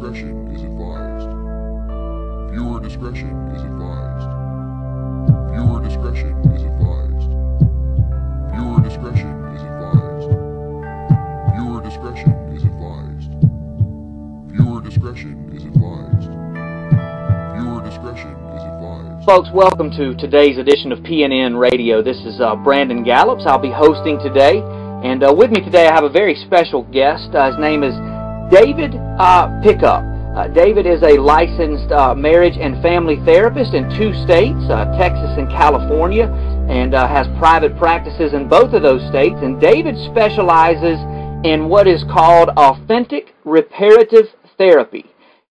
discretion is advised. Viewer discretion is advised. Viewer discretion is advised. Viewer discretion is advised. Viewer discretion is advised. Viewer discretion is advised. Viewer discretion is advised. Folks, welcome to today's edition of PNN Radio. This is Brandon Gallups. I'll be hosting today. And with me today I have a very special guest. His name is David Pickup. David is a licensed marriage and family therapist in 2 states, Texas and California, and has private practices in both of those states. And David specializes in what is called authentic reparative therapy.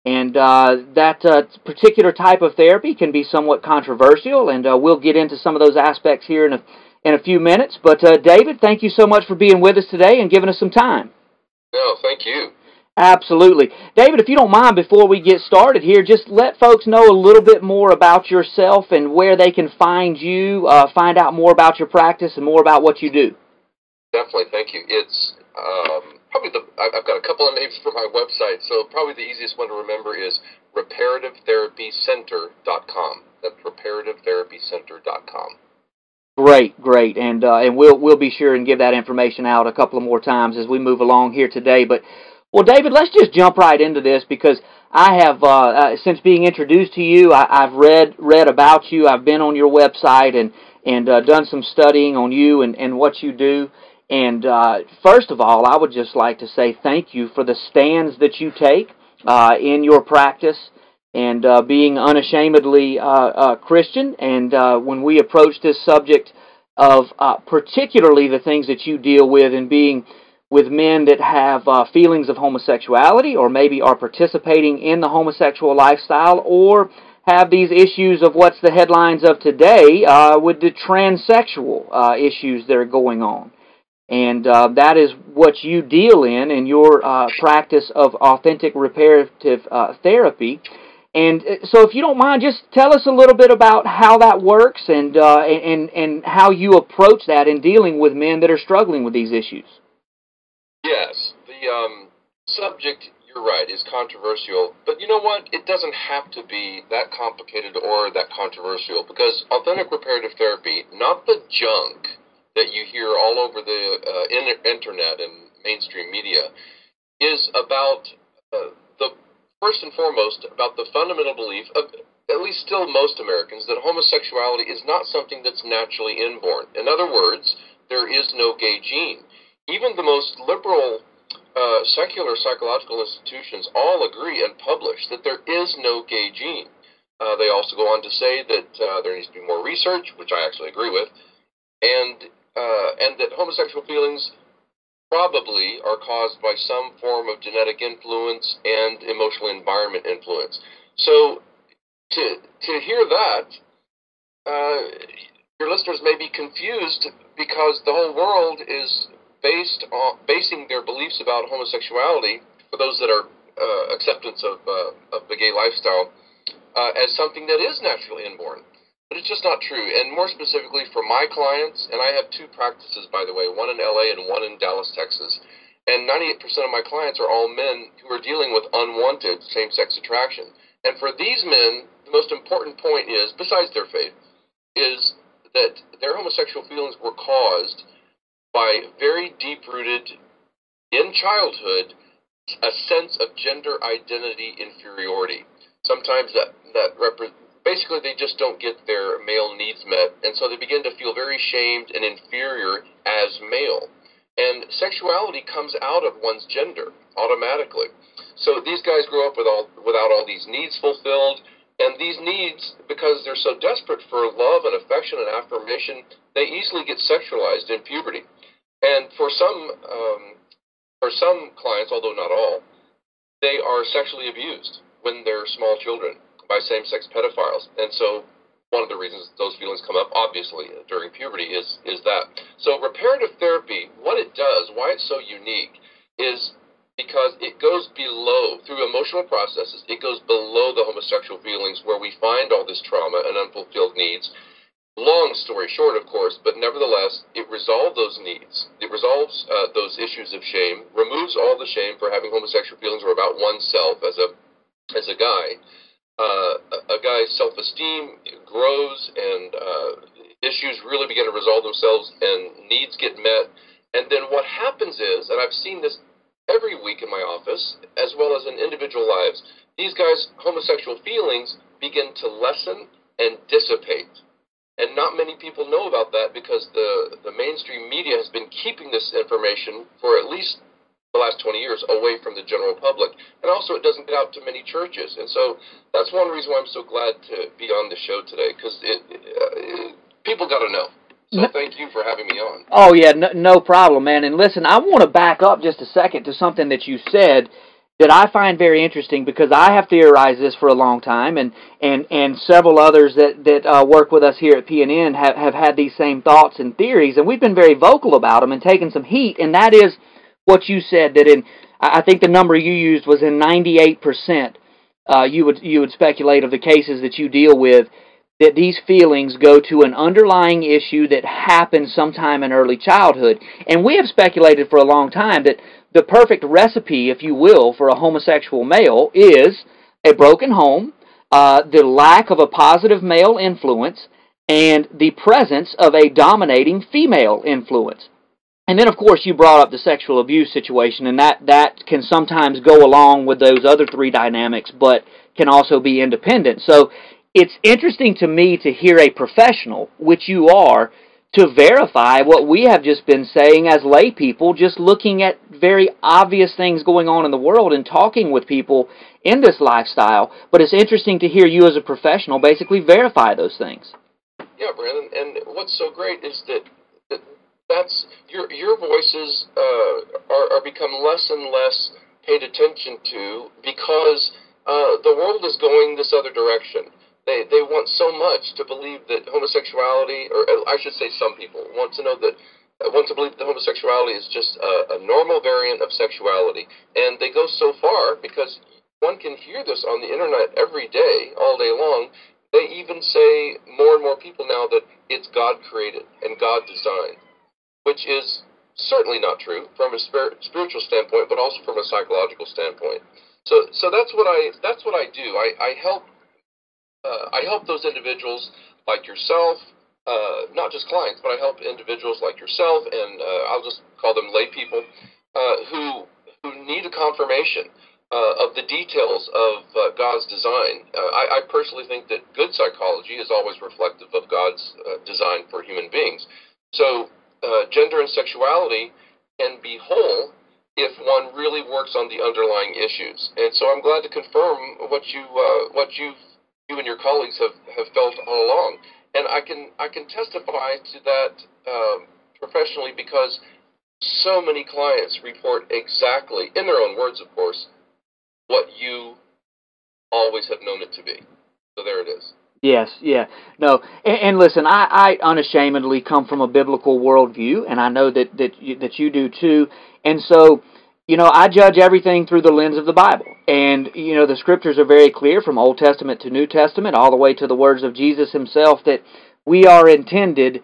And that particular type of therapy can be somewhat controversial, and we'll get into some of those aspects here in a few minutes. But David, thank you so much for being with us today and giving us some time. No, thank you. Absolutely. David, if you don't mind, before we get started here, just let folks know a little bit more about yourself and where they can find you, find out more about your practice and more about what you do. Definitely, thank you. It's probably I've got a couple of names for my website, so probably the easiest one to remember is ReparativeTherapyCenter.com. That's ReparativeTherapyCenter.com. Great, great, and we'll be sure and give that information out a couple of more times as we move along here today. But, well, David, let's just jump right into this, because I have, since being introduced to you, I've read about you. I've been on your website and done some studying on you and what you do. And first of all, I would just like to say thank you for the stands that you take in your practice, and being unashamedly Christian. And when we approach this subject of particularly the things that you deal with and being with men that have feelings of homosexuality, or maybe are participating in the homosexual lifestyle, or have these issues of what's the headlines of today with the transsexual issues that are going on. And that is what you deal in your practice of authentic reparative therapy. And so, if you don't mind, just tell us a little bit about how that works and how you approach that in dealing with men that are struggling with these issues. Yes, the subject, you're right, is controversial. But you know what? It doesn't have to be that complicated or that controversial, because authentic reparative therapy, not the junk that you hear all over the internet and mainstream media, is about first and foremost, about the fundamental belief of at least still most Americans that homosexuality is not something that's naturally inborn. In other words, there is no gay gene. Even the most liberal secular psychological institutions all agree and publish that there is no gay gene. They also go on to say that there needs to be more research, which I actually agree with, and that homosexual feelings probably are caused by some form of genetic influence and emotional environment influence. So to hear that, your listeners may be confused, because the whole world is basing their beliefs about homosexuality, for those that are acceptance of the gay lifestyle, as something that is naturally inborn. But it's just not true. And more specifically for my clients, and I have 2 practices, by the way, one in LA and one in Dallas, Texas, and 98% of my clients are all men who are dealing with unwanted same-sex attraction. And for these men, the most important point is, besides their faith, is that their homosexual feelings were caused by very deep-rooted, in childhood, a sense of gender identity inferiority. Sometimes basically, they just don't get their male needs met, and so they begin to feel very shamed and inferior as male. And sexuality comes out of one's gender automatically. So these guys grow up without all these needs fulfilled, and these needs, because they're so desperate for love and affection and affirmation, they easily get sexualized in puberty. And for some clients, although not all, they are sexually abused when they're small children by same-sex pedophiles. And so one of the reasons those feelings come up, obviously, during puberty is that. So reparative therapy, what it does, why it's so unique, is because it goes below, through emotional processes, it goes below the homosexual feelings where we find all this trauma and unfulfilled needs. Long story short, of course, but nevertheless, it resolved those needs. It resolves those issues of shame, removes all the shame for having homosexual feelings or about oneself as a guy. A guy's self-esteem grows and issues really begin to resolve themselves and needs get met. And then what happens is, and I've seen this every week in my office, as well as in individual lives, these guys' homosexual feelings begin to lessen and dissipate. And not many people know about that because the mainstream media has been keeping this information for at least the last 20 years away from the general public. And also it doesn't get out to many churches. And so that's one reason why I'm so glad to be on the show today, because people got to know. So thank you for having me on. Oh, yeah, no problem, man. And listen, I want to back up just a second to something that you said that I find very interesting, because I have theorized this for a long time, and several others that work with us here at PNN have had these same thoughts and theories, and we've been very vocal about them and taken some heat, and that is what you said, that in, I think the number you used was in 98%, you would speculate of the cases that you deal with, that these feelings go to an underlying issue that happened sometime in early childhood. And we have speculated for a long time that the perfect recipe, if you will, for a homosexual male is a broken home, the lack of a positive male influence, and the presence of a dominating female influence. And then, of course, you brought up the sexual abuse situation, and that can sometimes go along with those other three dynamics, but can also be independent. So it's interesting to me to hear a professional, which you are, to verify what we have just been saying as lay people, just looking at very obvious things going on in the world and talking with people in this lifestyle. But it's interesting to hear you as a professional basically verify those things. Yeah, Brandon, and what's so great is that that's your voices are become less and less paid attention to, because the world is going this other direction. They want so much to believe that homosexuality, or I should say some people, want to believe that homosexuality is just a normal variant of sexuality. And they go so far, because one can hear this on the internet every day, all day long. They even say more and more people now that it's God created and God designed, which is certainly not true from a spiritual standpoint, but also from a psychological standpoint. So that's what I do. I help. I help those individuals like yourself, not just clients, but I help individuals like yourself, and I'll just call them lay people, who need a confirmation of the details of God's design. I personally think that good psychology is always reflective of God's design for human beings. So gender and sexuality can be whole if one really works on the underlying issues. And so I'm glad to confirm what you and your colleagues have felt all along. And I can testify to that professionally, because so many clients report exactly, in their own words, of course, what you always have known it to be. So there it is. Yes, yeah. No, and listen, I unashamedly come from a biblical worldview, and I know that you do too. And so, you know, I judge everything through the lens of the Bible. And, you know, the scriptures are very clear, from Old Testament to New Testament, all the way to the words of Jesus himself, that we are intended,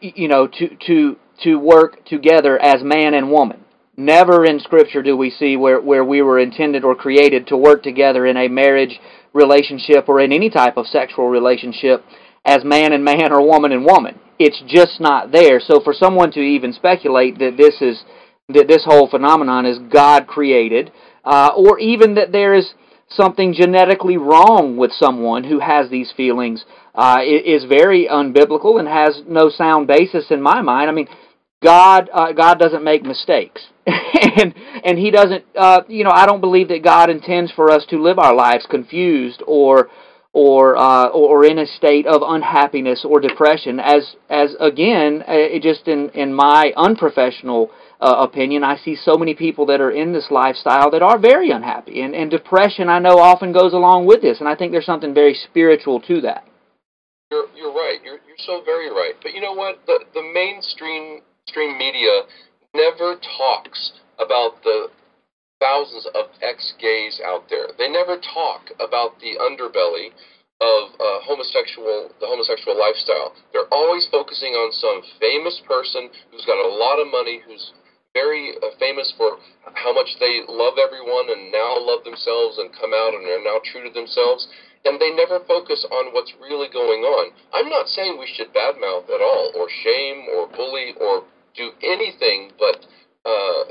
you know, to work together as man and woman. Never in scripture do we see where we were intended or created to work together in a marriage relationship or in any type of sexual relationship as man and man or woman and woman. It's just not there. So for someone to even speculate that this whole phenomenon is God created, or even that there is something genetically wrong with someone who has these feelings, is very unbiblical and has no sound basis in my mind. I mean, God doesn't make mistakes, and He doesn't. You know, I don't believe that God intends for us to live our lives confused or in a state of unhappiness or depression, as again, it just in my unprofessional opinion, I see so many people that are in this lifestyle that are very unhappy, and depression, I know, often goes along with this, and I think there's something very spiritual to that. You're right. You're so very right. But you know what? The mainstream media never talks about the thousands of ex-gays out there. They never talk about the underbelly of the homosexual lifestyle. They're always focusing on some famous person who's got a lot of money, who's very famous for how much they love everyone and now love themselves and come out and are now true to themselves, and they never focus on what's really going on. I'm not saying we should badmouth at all or shame or bully or do anything but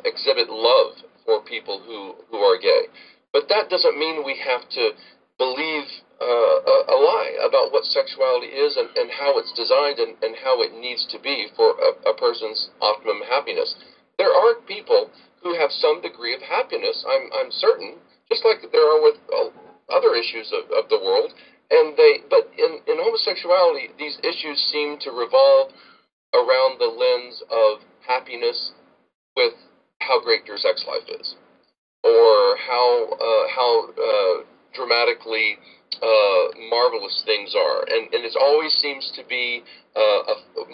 exhibit love for people who are gay. But that doesn't mean we have to believe a lie about what sexuality is and how it's designed and how it needs to be for a person's optimum happiness. There are people who have some degree of happiness, I'm certain, just like there are with other issues of the world. But in homosexuality, these issues seem to revolve around the lens of happiness with how great your sex life is, or how dramatically marvelous things are, and it always seems to be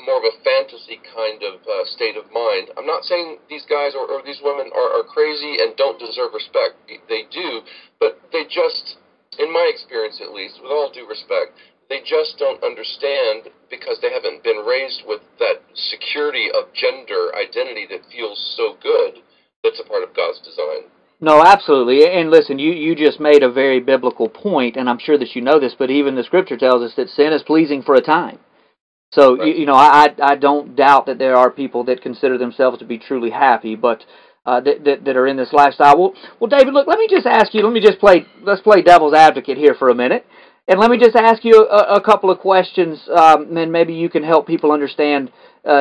more of a fantasy kind of state of mind. I'm not saying these guys or these women are crazy and don't deserve respect. They do, but they just, in my experience at least, with all due respect, they just don't understand because they haven't been raised with that security of gender identity that feels so good, that's a part of God's design. No, absolutely. And listen, you just made a very biblical point, and I'm sure that you know this, but even the Scripture tells us that sin is pleasing for a time. So, right. you know, I don't doubt that there are people that consider themselves to be truly happy, but that are in this lifestyle. Well, David, look, let me just ask you, let's play devil's advocate here for a minute, and let me just ask you a couple of questions, and maybe you can help people understand,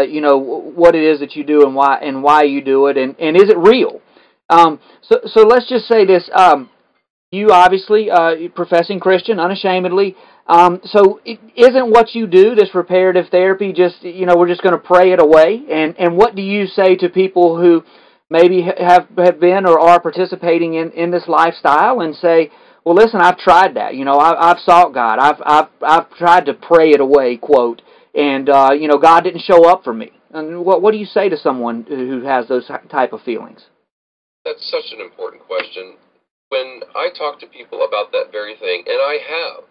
you know, what it is that you do and why you do it, and is it real? So let's just say this, you obviously, professing Christian, unashamedly, so it isn't what you do, this reparative therapy, just, you know, we're just going to pray it away, and what do you say to people who maybe have been or are participating in this lifestyle and say, well, listen, I've tried that, you know, I've sought God, I've tried to pray it away, quote, and, you know, God didn't show up for me, and what do you say to someone who has those type of feelings? That's such an important question. When I talk to people about that very thing, and I have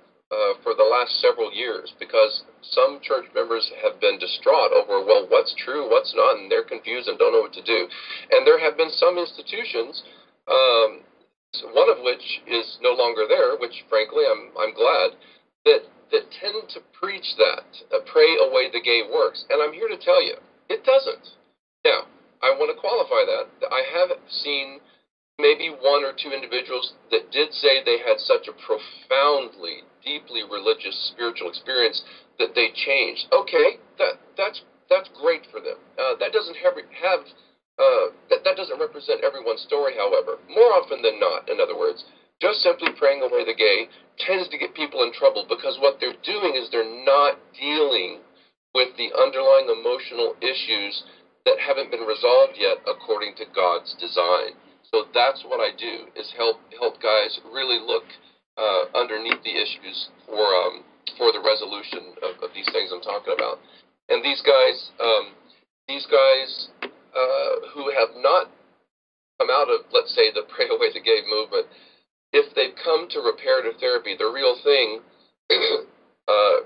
for the last several years, because some church members have been distraught over, well, what's true, what's not, and they're confused and don't know what to do. And there have been some institutions, one of which is no longer there, which frankly I'm glad, that tend to preach that, pray away the gay works. And I'm here to tell you, it doesn't. Now, I want to qualify that. I have seen maybe one or two individuals that did say they had such a profoundly, deeply religious, spiritual experience that they changed. Okay, that's great for them. That doesn't that doesn't represent everyone's story, however. More often than not, in other words, just simply praying away the gay tends to get people in trouble because what they're doing is they're not dealing with the underlying emotional issues that haven't been resolved yet according to God's design. So that's what I do, is help guys really look underneath the issues for the resolution of these things I'm talking about. And these guys who have not come out of, let's say, the Pray Away the Gay movement, if they've come to reparative therapy, the real thing,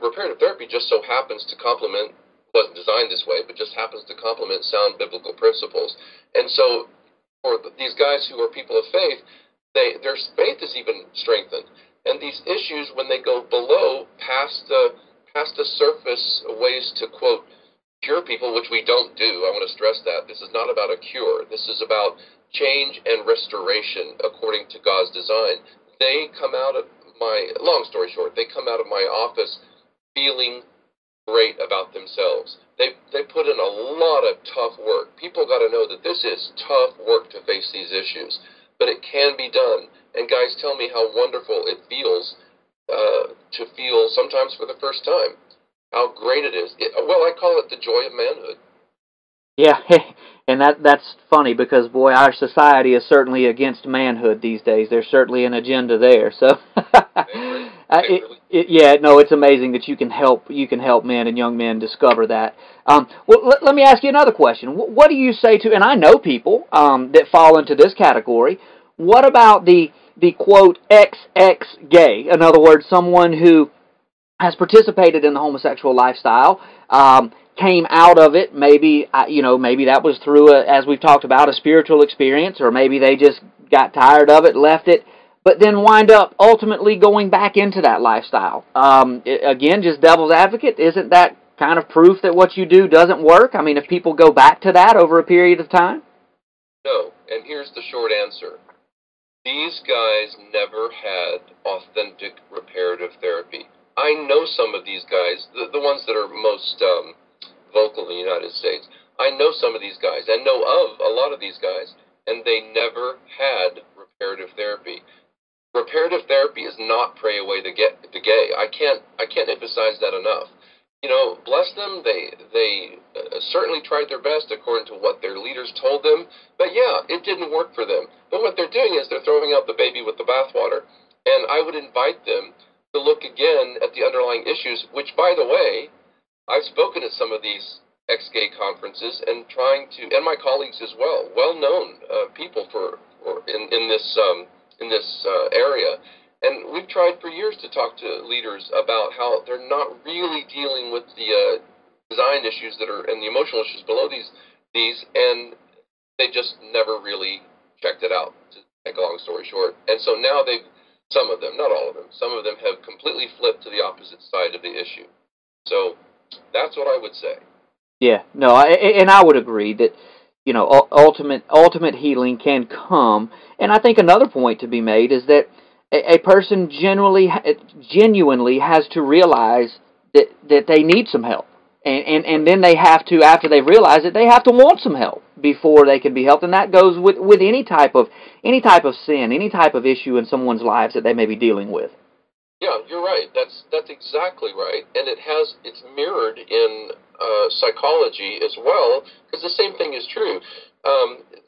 reparative therapy just so happens to complement, wasn't designed this way, but just happens to complement sound biblical principles. And so for these guys who are people of faith, their faith is even strengthened. And these issues, when they go below, past the surface, ways to, quote, cure people, which we don't do. I want to stress that. This is not about a cure. This is about change and restoration according to God's design. They come out of my, long story short, they come out of my office feeling great about themselves. They put in a lot of tough work. People got to know that this is tough work to face these issues, but it can be done. And guys tell me how wonderful it feels to feel, sometimes for the first time, how great it is. Well, I call it the joy of manhood. Yeah, and that's funny because, boy, our society is certainly against manhood these days. There's certainly an agenda there. So, it's amazing that you can help men and young men discover that. Well, let me ask you another question. What do you say to, and I know people that fall into this category. What about the quote XX gay? In other words, someone who has participated in the homosexual lifestyle, came out of it, maybe, you know, maybe that was through, as we've talked about, a spiritual experience, or maybe they just got tired of it, left it, but then wind up ultimately going back into that lifestyle. Again, just devil's advocate, isn't that kind of proof that what you do doesn't work? I mean, if people go back to that over a period of time? No, and here's the short answer. These guys never had authentic reparative therapy. I know some of these guys, the ones that are most vocal in the United States. I know some of these guys and know of a lot of these guys, and they never had reparative therapy. Reparative therapy is not pray away the gay. I can't emphasize that enough. You know, bless them. They certainly tried their best according to what their leaders told them. But yeah, it didn't work for them. But what they're doing is they're throwing out the baby with the bathwater. And I would invite them to look again at the underlying issues, which, by the way, I've spoken at some of these ex-gay conferences and trying to, and my colleagues as well, well-known people in this area. And we've tried for years to talk to leaders about how they're not really dealing with the design issues that are, and the emotional issues below these, and they just never really checked it out, to make a long story short. And so now they've, some of them, not all of them, some of them have completely flipped to the opposite side of the issue. So that's what I would say. Yeah, no, and I would agree that, you know, ultimate healing can come. And I think another point to be made is that a person genuinely has to realize that they need some help. And then they have to, after they realize it, they have to want some help before they can be helped. And that goes with any type of sin, any type of issue in someone's lives that they may be dealing with. Yeah, you're right. That's exactly right. And it's mirrored in psychology as well, because the same thing is true.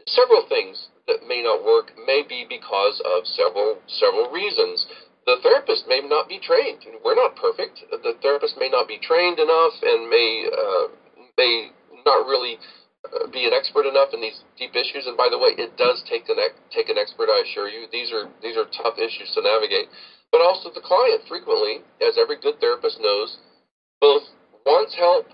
Several things that may not work may be because of several reasons. The therapist may not be trained. We're not perfect. The therapist may not be trained enough and may not really be an expert enough in these deep issues. And by the way, it does take an expert, I assure you. These are tough issues to navigate. But also the client frequently, as every good therapist knows, both wants help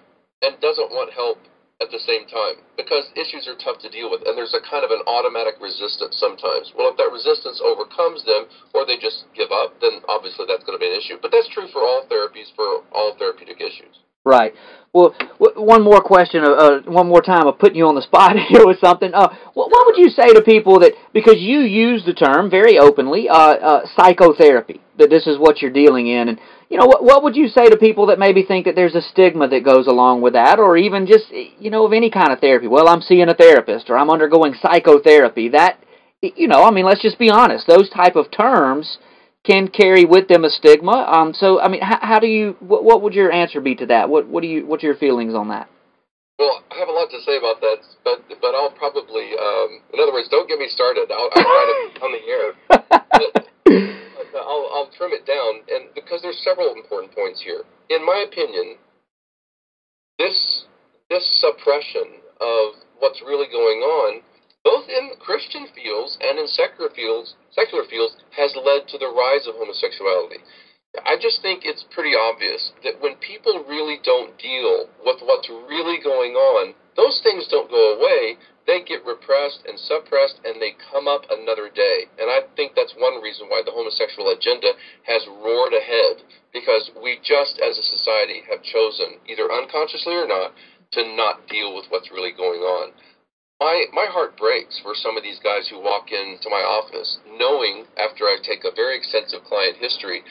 and doesn't want help at the same time, because issues are tough to deal with, and there's a kind of an automatic resistance sometimes. Well, if that resistance overcomes them, or they just give up, then obviously that's going to be an issue. But that's true for all therapies, for all therapeutic issues. Right. Well, one more question, one more time of putting you on the spot here with something. What would you say to people that, because you use the term very openly, psychotherapy, that this is what you're dealing in, and, you know, what would you say to people that maybe think that there's a stigma that goes along with that, or even just, you know, of any kind of therapy? Well, I'm seeing a therapist, or I'm undergoing psychotherapy. That, you know, I mean, let's just be honest. Those type of terms can carry with them a stigma. So, I mean, how do you? What would your answer be to that? What's your feelings on that? Well, I have a lot to say about that, but I'll probably, in other words, don't get me started. I'll write it on the air. I'll trim it down, and because there's several important points here. In my opinion, this suppression of what's really going on, both in Christian fields and in secular fields, has led to the rise of homosexuality. I just think it's pretty obvious that when people really don't deal with what's really going on, those things don't go away. They get repressed and suppressed, and they come up another day. And I think that's one reason why the homosexual agenda has roared ahead, because we just, as a society, have chosen, either unconsciously or not, to not deal with what's really going on. My heart breaks for some of these guys who walk into my office, knowing, after I take a very extensive client history,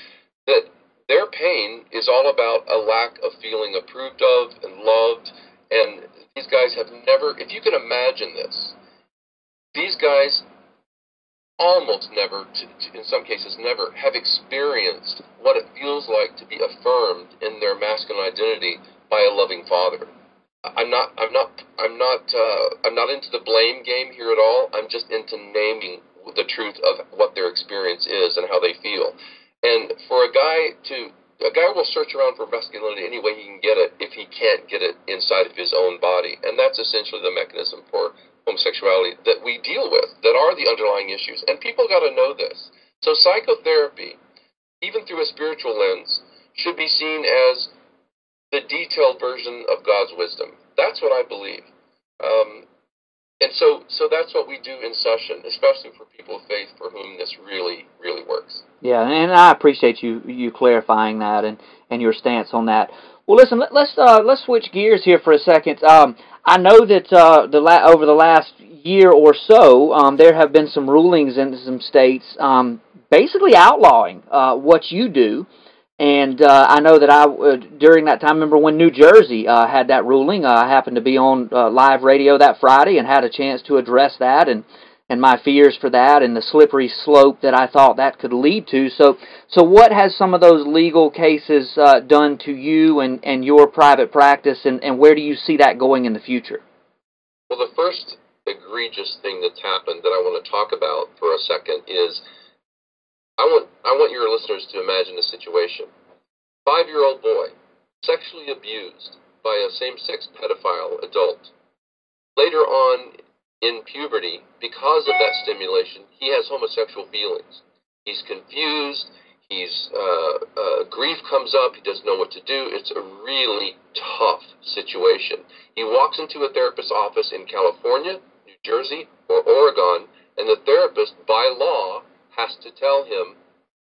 that their pain is all about a lack of feeling approved of and loved. And these guys have never, if you can imagine this, these guys almost never, in some cases never, have experienced what it feels like to be affirmed in their masculine identity by a loving father. I'm not into the blame game here at all. I'm just into naming the truth of what their experience is and how they feel. And for a guy will search around for masculinity any way he can get it if he can't get it inside of his own body. And that's essentially the mechanism for homosexuality that we deal with, that are the underlying issues. And people got to know this. So psychotherapy, even through a spiritual lens, should be seen as the detailed version of God's wisdom. That's what I believe. And so that's what we do in session, especially for people of faith for whom this really, really works. Yeah, and I appreciate you clarifying that and your stance on that. Well, listen, let's switch gears here for a second. I know that over the last year or so, there have been some rulings in some states basically outlawing what you do. And I know that during that time, I remember when New Jersey had that ruling. I happened to be on live radio that Friday and had a chance to address that and my fears for that and the slippery slope that I thought that could lead to. So what has some of those legal cases done to you and your private practice, and where do you see that going in the future? Well, the first egregious thing that's happened that I want to talk about for a second is I want your listeners to imagine a situation. 5-year-old boy, sexually abused by a same-sex pedophile adult. Later on in puberty, because of that stimulation, he has homosexual feelings. He's confused. He's grief comes up. He doesn't know what to do. It's a really tough situation. He walks into a therapist's office in California, New Jersey, or Oregon, and the therapist, by law, has to tell him,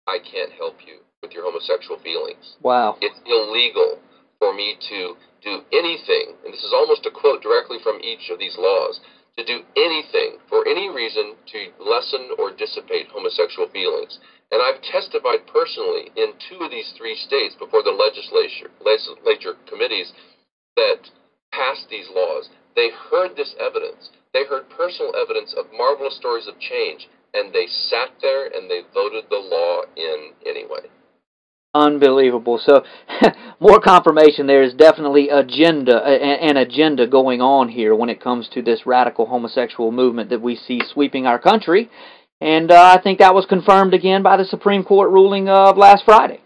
I can't help you with your homosexual feelings. Wow. It's illegal for me to do anything, and this is almost a quote directly from each of these laws, to do anything for any reason to lessen or dissipate homosexual feelings. And I've testified personally in 2 of these 3 states before the legislature committees that passed these laws. They heard this evidence. They heard personal evidence of marvelous stories of change. And they sat there and they voted the law in anyway. Unbelievable. So more confirmation there is definitely an agenda going on here when it comes to this radical homosexual movement that we see sweeping our country. And I think that was confirmed again by the Supreme Court ruling of last Friday.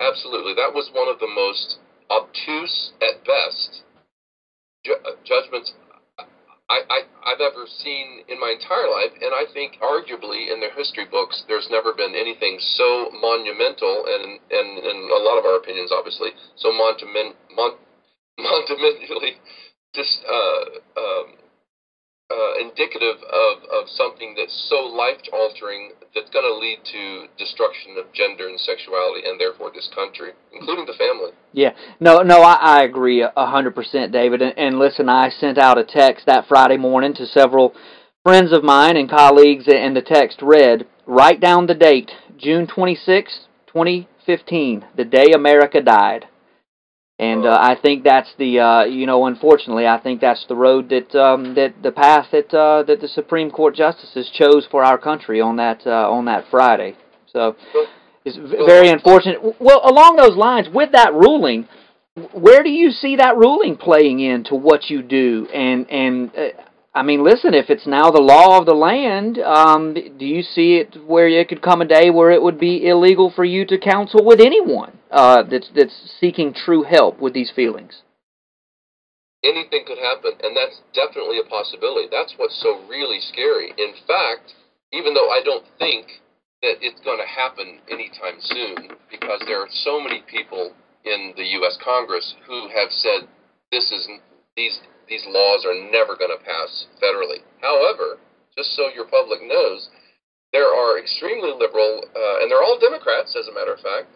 Absolutely. That was one of the most obtuse, at best, judgments I've ever seen in my entire life, and I think arguably in their history books there's never been anything so monumental, and in a lot of our opinions, obviously, so monumentally just indicative of something that's so life-altering that's going to lead to destruction of gender and sexuality and therefore this country, including the family. Yeah. No, I agree 100%, David. And listen, I sent out a text that Friday morning to several friends of mine and colleagues, and the text read, write down the date, June 26, 2015, the day America died. And I think that's the, unfortunately, I think that's the road that, that the Supreme Court justices chose for our country on that Friday. So it's very unfortunate. Well, along those lines, with that ruling, where do you see that ruling playing into what you do? And I mean, listen, if it's now the law of the land, do you see it where it could come a day where it would be illegal for you to counsel with anyone that's seeking true help with these feelings? Anything could happen, and that's definitely a possibility. That's what's so really scary. In fact, even though I don't think that it's going to happen anytime soon, because there are so many people in the U.S. Congress who have said these laws are never going to pass federally. However, just so your public knows, there are extremely liberal, and they're all Democrats, as a matter of fact,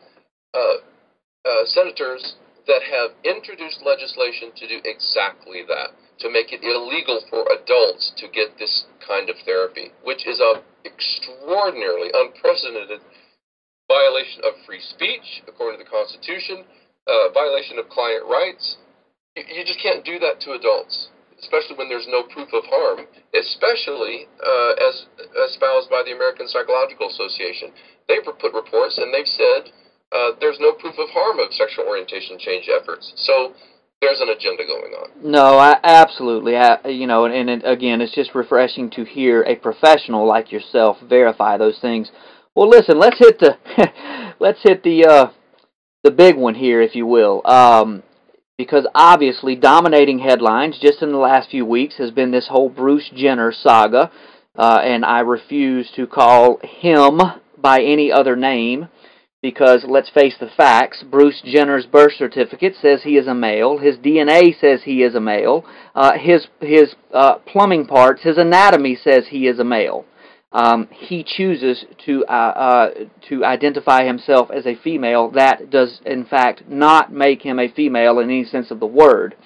senators that have introduced legislation to do exactly that, to make it illegal for adults to get this kind of therapy, which is an extraordinarily unprecedented violation of free speech, according to the Constitution, violation of client rights. You just can't do that to adults, especially when there's no proof of harm, especially as espoused by the American Psychological Association. They've put reports, and they've said there's no proof of harm of sexual orientation change efforts. So there's an agenda going on. No, absolutely. And again, it's just refreshing to hear a professional like yourself verify those things. Well, listen, let's hit the big one here, if you will. Because obviously dominating headlines just in the last few weeks has been this whole Bruce Jenner saga, and I refuse to call him by any other name because, let's face the facts, Bruce Jenner's birth certificate says he is a male. His DNA says he is a male. His plumbing parts, his anatomy says he is a male. He chooses to identify himself as a female. That does, in fact, not make him a female in any sense of the word.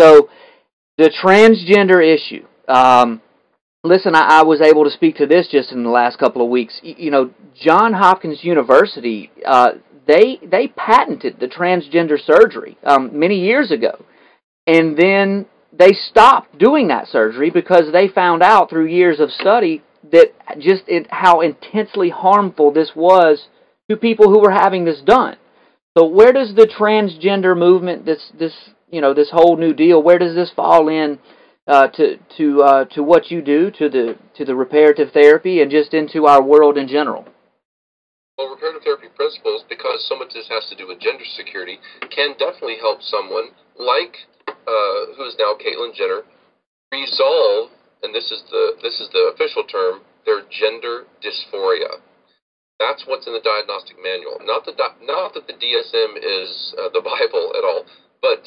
So, the transgender issue. Listen, I was able to speak to this just in the last couple of weeks. You know, John Hopkins University, they patented the transgender surgery many years ago, and then they stopped doing that surgery because they found out through years of study that how intensely harmful this was to people who were having this done. So where does the transgender movement, this whole New Deal, where does this fall in to what you do, to the reparative therapy, and just into our world in general? Well, reparative therapy principles, because so much of this has to do with gender security, can definitely help someone like who is now Caitlyn Jenner resolve. And this is the official term, their gender dysphoria. That's what's in the diagnostic manual. Not that the DSM is the Bible at all, but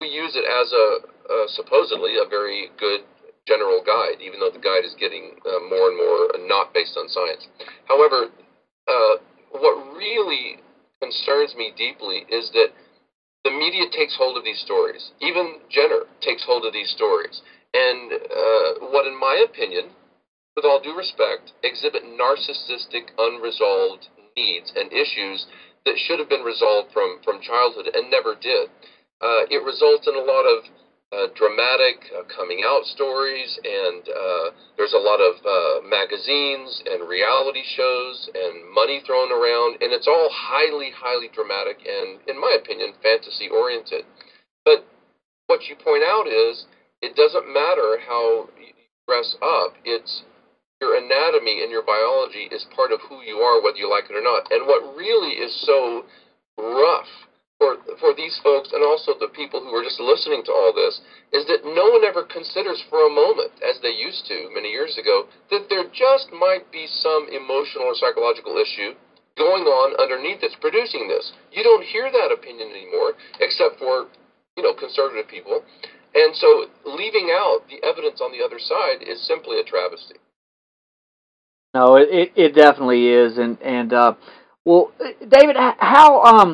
we use it as a supposedly a very good general guide, even though the guide is getting more and more not based on science. However, what really concerns me deeply is that the media takes hold of these stories. Even Jenner takes hold of these stories. And what, in my opinion, with all due respect, exhibit narcissistic, unresolved needs and issues that should have been resolved from childhood and never did. It results in a lot of dramatic coming-out stories, and there's a lot of magazines and reality shows and money thrown around, and it's all highly, highly dramatic and, in my opinion, fantasy-oriented. But what you point out is, it doesn't matter how you dress up. It's your anatomy and your biology is part of who you are, whether you like it or not. And what really is so rough for these folks, and also the people who are just listening to all this, is that no one ever considers for a moment, as they used to many years ago, that there just might be some emotional or psychological issue going on underneath that's producing this. You don't hear that opinion anymore, except for, you know, conservative people. And so leaving out the evidence on the other side is simply a travesty. No, it definitely is. And well, David, how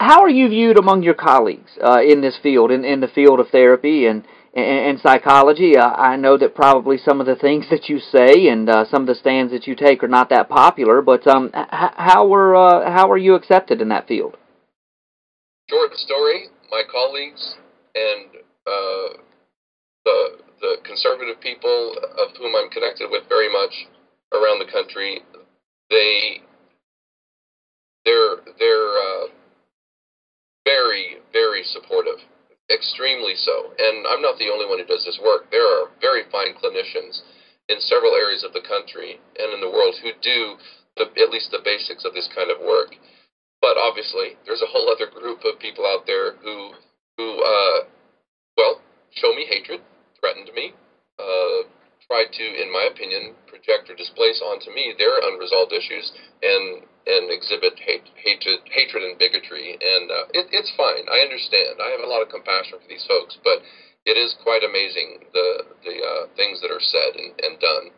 are you viewed among your colleagues in this field, in the field of therapy and psychology? I know that probably some of the things that you say and some of the stands that you take are not that popular, but how are you accepted in that field? Short story, my colleagues and the conservative people of whom I'm connected with very much around the country, they're very, very supportive, extremely so. And I'm not the only one who does this work. There are very fine clinicians in several areas of the country and in the world who do at least the basics of this kind of work. But obviously, there's a whole other group of people out there who show me hatred, threatened me, tried to, in my opinion, project or displace onto me their unresolved issues and exhibit hatred and bigotry. And it's fine. I understand. I have a lot of compassion for these folks, but it is quite amazing the things that are said and done.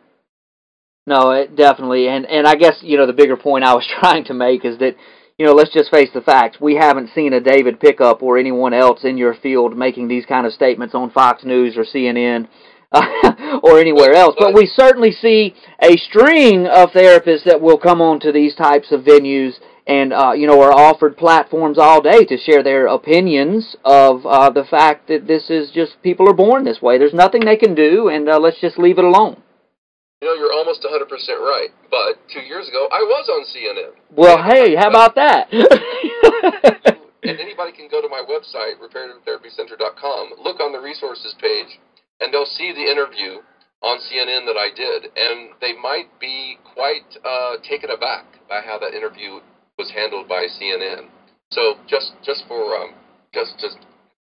No, it definitely. And I guess, you know, the bigger point I was trying to make is that, you know, let's just face the facts. We haven't seen a David Pickup or anyone else in your field making these kind of statements on Fox News or CNN or anywhere else. But we certainly see a string of therapists that will come on to these types of venues and, you know, are offered platforms all day to share their opinions of the fact that this is just, people are born this way. There's nothing they can do, and let's just leave it alone. You know, you're almost 100% right, but 2 years ago, I was on CNN. Well, hey, how about that? And anybody can go to my website, ReparativeTherapyCenter.com, look on the resources page, and they'll see the interview on CNN that I did, and they might be quite taken aback by how that interview was handled by CNN. So just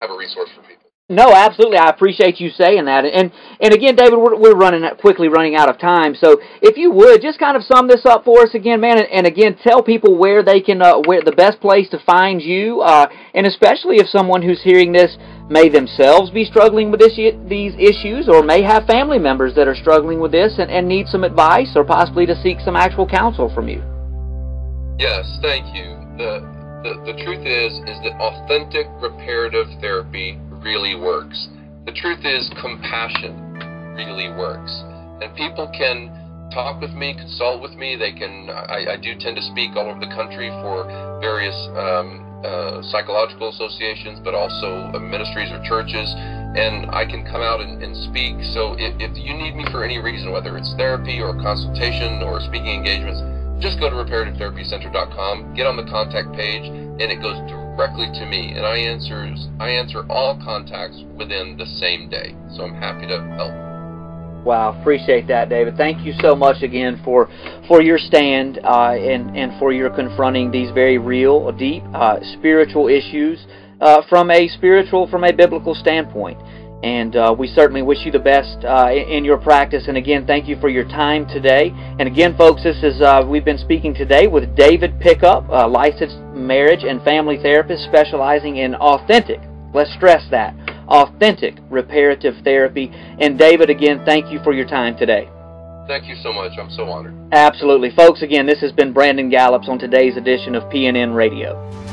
have a resource for people. No, absolutely. I appreciate you saying that. And again, David, we're quickly running out of time. So if you would just kind of sum this up for us again, man, and again, tell people where they can, where the best place to find you, and especially if someone who's hearing this may themselves be struggling with these issues, or may have family members that are struggling with this and need some advice, or possibly to seek some actual counsel from you. Yes, thank you. The truth is that authentic reparative therapy really works. The truth is, compassion really works. And people can talk with me, consult with me. They can. I do tend to speak all over the country for various psychological associations, but also ministries or churches. And I can come out and speak. So if you need me for any reason, whether it's therapy or consultation or speaking engagements, just go to ReparativeTherapyCenter.com, get on the contact page, and it goes directly to me, and I answer all contacts within the same day, so I'm happy to help. Wow, appreciate that, David. Thank you so much again for your stand and for your confronting these very real, deep spiritual issues from a biblical standpoint. And we certainly wish you the best in your practice. And again, thank you for your time today. And again, folks, this is we've been speaking today with David Pickup, a licensed marriage and family therapist specializing in authentic, let's stress that, authentic reparative therapy. And David, again, thank you for your time today. Thank you so much. I'm so honored. Absolutely. Folks, again, this has been Brandon Gallups on today's edition of PNN Radio.